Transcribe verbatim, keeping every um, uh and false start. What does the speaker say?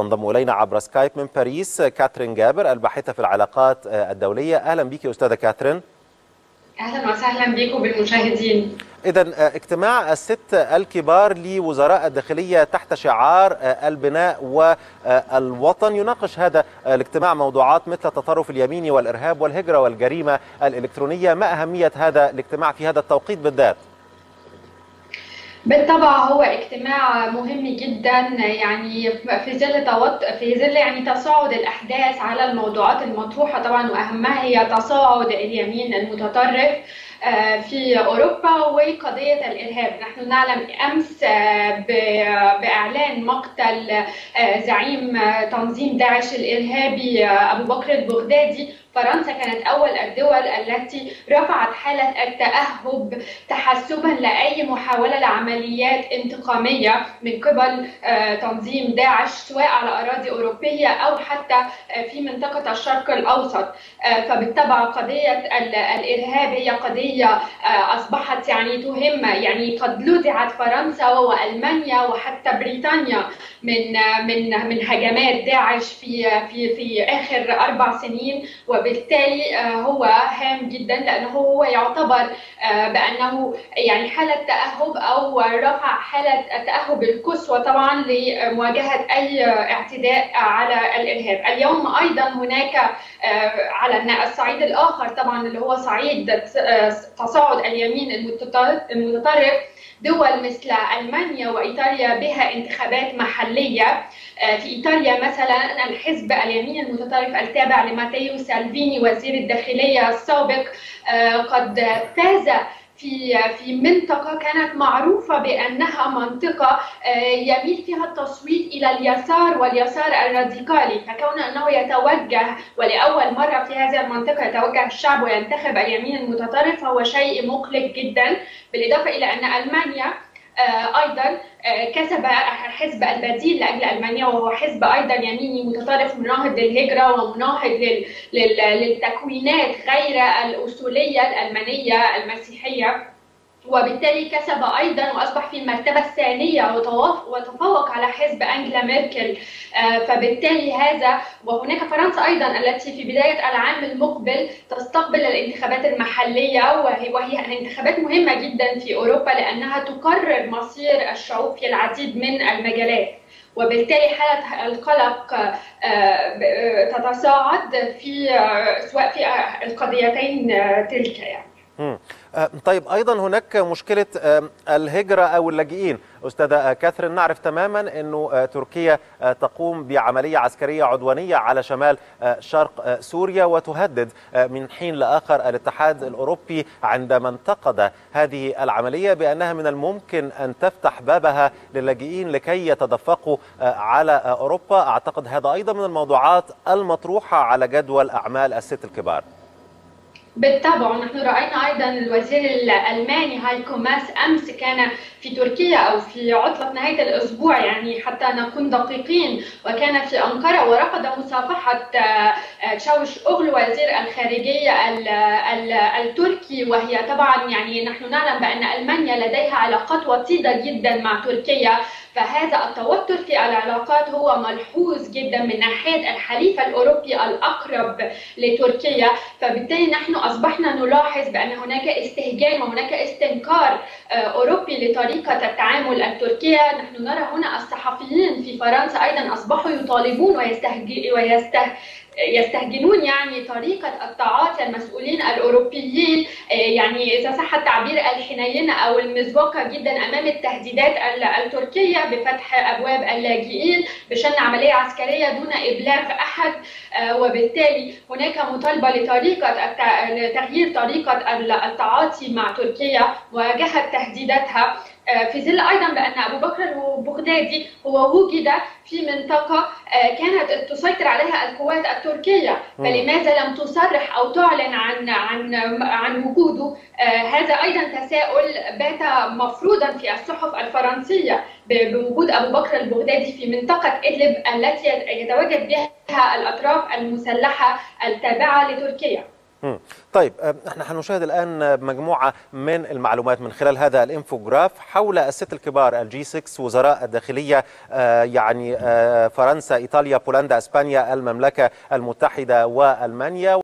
تنضم إلينا عبر سكايب من باريس كاترين جابر الباحثة في العلاقات الدولية. أهلا بك يا أستاذة كاترين. أهلا وسهلا بكم بالمشاهدين. إذن اجتماع الست الكبار لوزراء الداخلية تحت شعار البناء والوطن يناقش هذا الاجتماع موضوعات مثل التطرف اليميني والإرهاب والهجرة والجريمة الإلكترونية. ما أهمية هذا الاجتماع في هذا التوقيت بالذات؟ بالطبع هو اجتماع مهم جدا، يعني في ظل توت... في ظل يعني تصاعد الاحداث على الموضوعات المطروحه طبعا، واهمها هي تصاعد اليمين المتطرف في اوروبا وقضيه الارهاب. نحن نعلم امس باعلان مقتل زعيم تنظيم داعش الارهابي ابو بكر البغدادي. فرنسا كانت أول الدول التي رفعت حالة التأهب تحسبا لأي محاولة لعمليات انتقامية من قبل تنظيم داعش، سواء على أراضي أوروبية أو حتى في منطقة الشرق الأوسط. فبالطبع قضية الإرهاب هي قضية أصبحت يعني تهم، يعني قد لدعت فرنسا وألمانيا وحتى بريطانيا من من من هجمات داعش في في في آخر أربع سنين. وبالتالي هو هام جدا لانه هو يعتبر بانه يعني حاله تاهب او رفع حاله التاهب القصوى طبعا لمواجهه اي اعتداء على الارهاب. اليوم ايضا هناك على الصعيد الاخر طبعا اللي هو صعيد تصاعد اليمين المتطرف دول مثل ألمانيا وإيطاليا بها انتخابات محلية. في إيطاليا مثلا الحزب اليمين المتطرف التابع لماتيو سالفيني وزير الداخلية السابق قد فاز في في منطقة كانت معروفة بأنها منطقة يميل فيها التصويت إلى اليسار واليسار الراديكالي. فكون أنه يتوجه ولأول مرة في هذه المنطقة يتوجه الشعب وينتخب اليمين المتطرف فهو شيء مقلق جدا. بالإضافة إلى أن ألمانيا أيضا كسب حزب البديل لأجل ألمانيا، وهو حزب أيضا يميني متطرف مناهض للهجرة ومناهض للتكوينات غير الأصولية الألمانية المسيحية، وبالتالي كسب أيضا وأصبح في المرتبة الثانية وتفوق على حزب أنجلا ميركل. فبالتالي هذا، وهناك فرنسا أيضا التي في بداية العام المقبل تستقبل الانتخابات المحلية، وهي انتخابات مهمة جدا في أوروبا لأنها تقرر مصير الشعوب في العديد من المجالات. وبالتالي حالة القلق تتصاعد في سواء في القضيتين تلك يعني. طيب أيضا هناك مشكلة الهجرة أو اللاجئين أستاذة كاترين. نعرف تماما أنه تركيا تقوم بعملية عسكرية عدوانية على شمال شرق سوريا، وتهدد من حين لآخر الاتحاد الأوروبي عندما انتقد هذه العملية بأنها من الممكن أن تفتح بابها للاجئين لكي يتدفقوا على أوروبا. أعتقد هذا أيضا من الموضوعات المطروحة على جدول أعمال الست الكبار. بالطبع نحن رأينا أيضا الوزير الألماني هايكو ماس أمس كان في تركيا أو في عطلة نهاية الأسبوع، يعني حتى نكون دقيقين، وكان في أنقرة ورفض مصافحة تشاوش أوغلو وزير الخارجية التركي. وهي طبعا يعني نحن نعلم بأن ألمانيا لديها علاقات وطيدة جدا مع تركيا، فهذا التوتر في العلاقات هو ملحوظ جدا من ناحية الحليف الأوروبي الأقرب لتركيا. فبالتالي نحن أصبحنا نلاحظ بأن هناك استهجان وهناك استنكار أوروبي لطريقة التعامل التركية. نحن نرى هنا الصحفيين في فرنسا أيضا أصبحوا يطالبون ويستهجئ ويسته يستهجنون يعني طريقة التعاطي المسؤولين الأوروبيين، يعني إذا صح التعبير الحنينة أو المزبوقة جدا أمام التهديدات التركية بفتح أبواب اللاجئين بشن عملية عسكرية دون إبلاغ أحد. وبالتالي هناك مطالبة لطريقة لتغيير طريقة التعاطي مع تركيا ومواجهة تهديداتها، في ظل أيضا بأن أبو بكر البغدادي هو وجد في منطقة كانت تسيطر عليها القوات التركية، فلماذا لم تصرح أو تعلن عن عن عن وجوده؟ هذا أيضا تساؤل بات مفروضا في الصحف الفرنسية بوجود أبو بكر البغدادي في منطقة إدلب التي يتواجد بها الأطراف المسلحة التابعة لتركيا. طيب احنا هنشاهد الآن مجموعة من المعلومات من خلال هذا الانفوجراف حول الست الكبار الجي ستة، وزراء الداخلية يعني فرنسا، إيطاليا، بولندا، إسبانيا، المملكة المتحدة وألمانيا.